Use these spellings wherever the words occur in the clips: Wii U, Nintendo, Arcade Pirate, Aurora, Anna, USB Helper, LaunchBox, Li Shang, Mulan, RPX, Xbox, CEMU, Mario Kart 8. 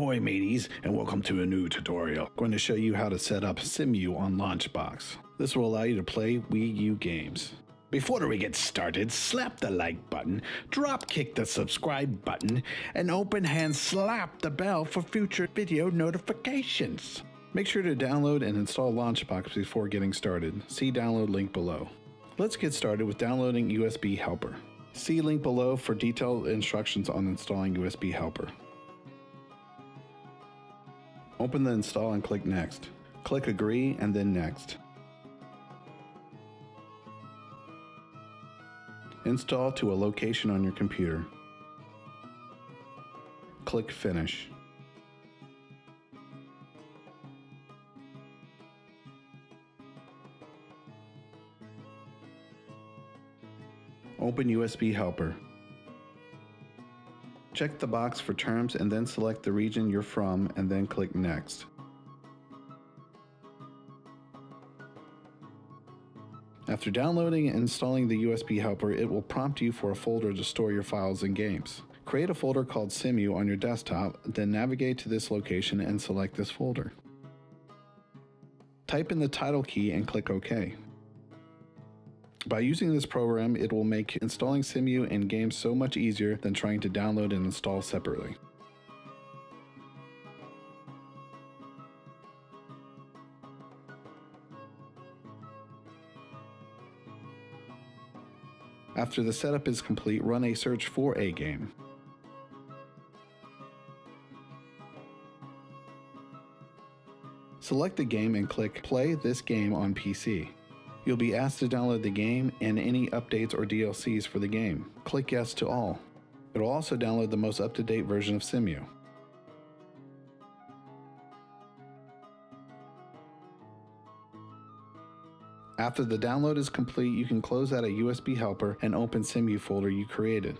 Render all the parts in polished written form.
Ahoy mateys, and welcome to a new tutorial. I'm going to show you how to set up CEMU on LaunchBox. This will allow you to play Wii U games. Before we get started, slap the like button, drop kick the subscribe button, and open hand slap the bell for future video notifications. Make sure to download and install LaunchBox before getting started. See download link below. Let's get started with downloading USB Helper. See link below for detailed instructions on installing USB Helper. Open the install and click Next. Click Agree and then Next. Install to a location on your computer. Click Finish. Open USB Helper. Check the box for terms and then select the region you're from and then click Next. After downloading and installing the USB Helper, it will prompt you for a folder to store your files and games. Create a folder called CEMU on your desktop, then navigate to this location and select this folder. Type in the title key and click OK. By using this program, it will make installing CEMU and games so much easier than trying to download and install separately. After the setup is complete, run a search for a game. Select the game and click Play this game on PC. You'll be asked to download the game and any updates or DLCs for the game. Click Yes to all. It'll also download the most up-to-date version of CEMU. After the download is complete, you can close out a USB helper and open CEMU folder you created.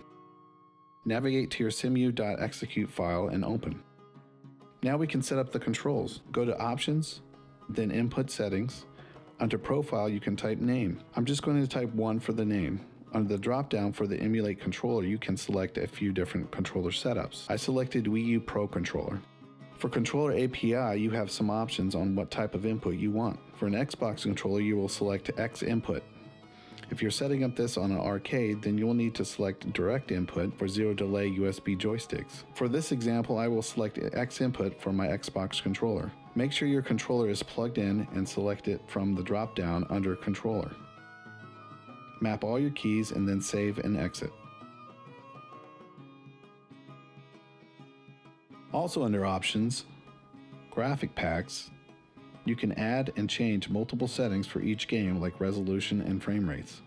Navigate to your CEMU.execute file and open. Now we can set up the controls. Go to Options, then Input Settings. Under Profile, you can type Name. I'm just going to type 1 for the name. Under the drop-down for the Emulate controller, you can select a few different controller setups. I selected Wii U Pro Controller. For Controller API, you have some options on what type of input you want. For an Xbox controller, you will select X input. If you're setting up this on an arcade, then you'll need to select Direct Input for zero-delay USB joysticks. For this example, I will select X input for my Xbox controller. Make sure your controller is plugged in and select it from the drop-down under Controller. Map all your keys and then save and exit. Also under Options, Graphic Packs, you can add and change multiple settings for each game like resolution and frame rates.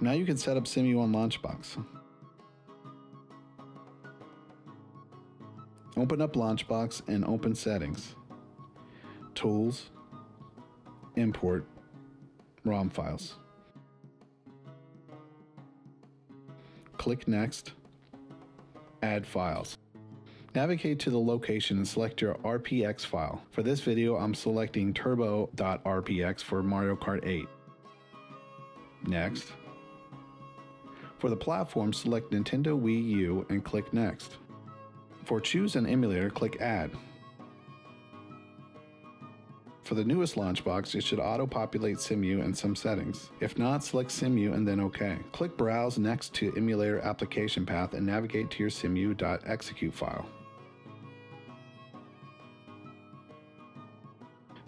Now you can set up CEMU on LaunchBox. Open up LaunchBox and open Settings, Tools, Import, ROM Files. Click Next. Add files. Navigate to the location and select your RPX file. For this video, I'm selecting turbo.rpx for Mario Kart 8. Next. For the platform, select Nintendo Wii U and click Next. For Choose an Emulator, click Add. For the newest LaunchBox, it should auto-populate CEMU and some settings. If not, select CEMU and then OK. Click Browse next to Emulator Application Path and navigate to your CEMU.execute file.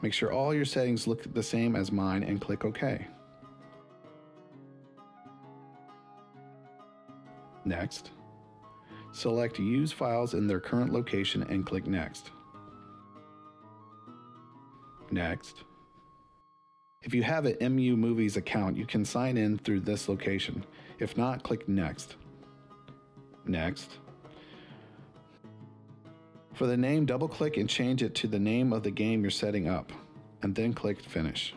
Make sure all your settings look the same as mine and click OK. Next. Select Use Files in their current location and click Next. Next. If you have an MU Movies account, you can sign in through this location. If not, click Next. Next. For the name, double-click and change it to the name of the game you're setting up, and then click Finish.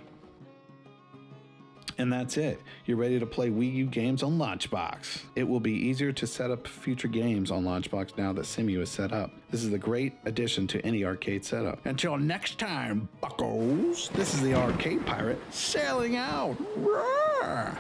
And that's it. You're ready to play Wii U games on LaunchBox. It will be easier to set up future games on LaunchBox now that CEMU is set up. This is a great addition to any arcade setup. Until next time, buckos, this is the Arcade Pirate sailing out. Roar!